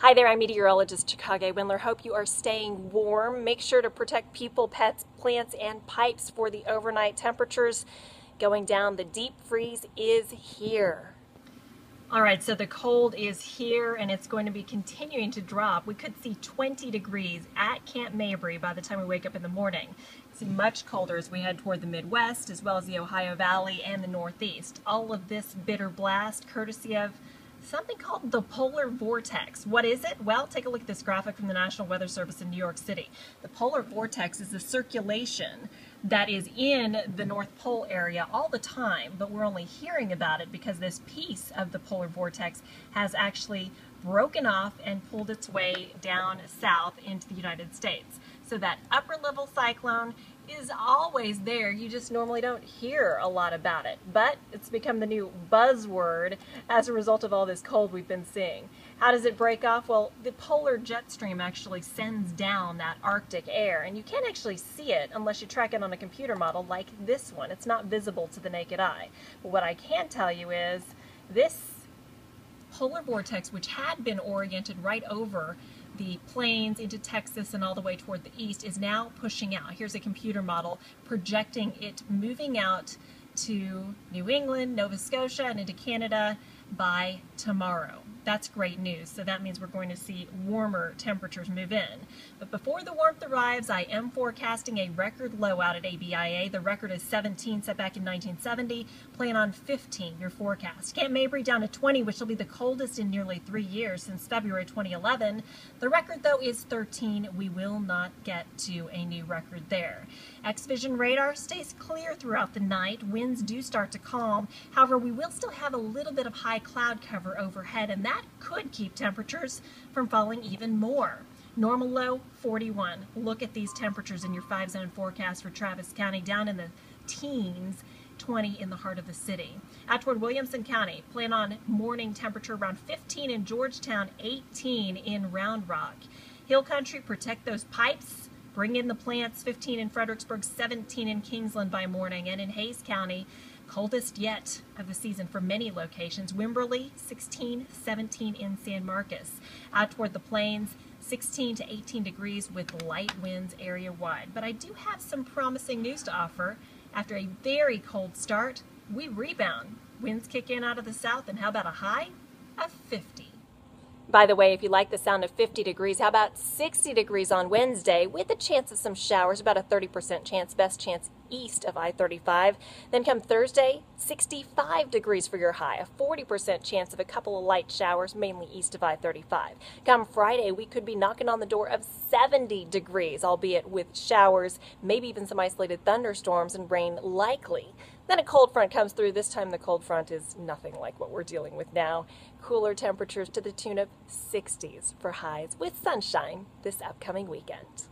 Hi there, I'm meteorologist Chikage Windler. Hope you are staying warm. Make sure to protect people, pets, plants, and pipes for the overnight temperatures going down. The deep freeze is here. All right, so the cold is here and it's going to be continuing to drop. We could see 20 degrees at Camp Mabry by the time we wake up in the morning. It's much colder as we head toward the Midwest, as well as the Ohio Valley and the Northeast. All of this bitter blast courtesy of something called the polar vortex. What is it? Well, take a look at this graphic from the National Weather Service in New York City. The polar vortex is the circulation that is in the North Pole area all the time, but we're only hearing about it because this piece of the polar vortex has actually broken off and pulled its way down south into the United States. So that upper level cyclone is always there. You just normally don't hear a lot about it, but it's become the new buzzword as a result of all this cold we've been seeing. How does it break off? Well, the polar jet stream actually sends down that Arctic air, and you can't actually see it unless you track it on a computer model like this one. It's not visible to the naked eye. But what I can tell you is this polar vortex, which had been oriented right over the plains into Texas and all the way toward the east, is now pushing out. Here's a computer model projecting it moving out to New England, Nova Scotia, and into Canada by tomorrow. That's great news. So that means we're going to see warmer temperatures move in. But before the warmth arrives, I am forecasting a record low out at ABIA. The record is 17, set back in 1970. Plan on 15, your forecast. Camp Mabry down to 20, which will be the coldest in nearly 3 years since February 2011. The record, though, is 13. We will not get to a new record there. X-Vision radar stays clear throughout the night. Winds do start to calm. However, we will still have a little bit of high cloud cover overhead, and that could keep temperatures from falling even more. Normal low, 41. Look at these temperatures in your 5-zone forecast for Travis County, down in the teens, 20 in the heart of the city. Out toward Williamson County, plan on morning temperature around 15 in Georgetown, 18 in Round Rock. Hill Country, protect those pipes. Bring in the plants, 15 in Fredericksburg, 17 in Kingsland by morning. And in Hays County, coldest yet of the season for many locations. Wimberley, 16, 17 in San Marcos. Out toward the plains, 16 to 18 degrees with light winds area-wide. But I do have some promising news to offer. After a very cold start, we rebound. Winds kick in out of the south, and how about a high of 50? By the way, if you like the sound of 50 degrees, how about 60 degrees on Wednesday with a chance of some showers, about a 30% chance, best chance east of I-35. Then come Thursday, 65 degrees for your high, a 40% chance of a couple of light showers, mainly east of I-35. Come Friday, we could be knocking on the door of 70 degrees, albeit with showers, maybe even some isolated thunderstorms and rain likely. Then a cold front comes through. This time the cold front is nothing like what we're dealing with now. Cooler temperatures to the tune of 60s for highs with sunshine this upcoming weekend.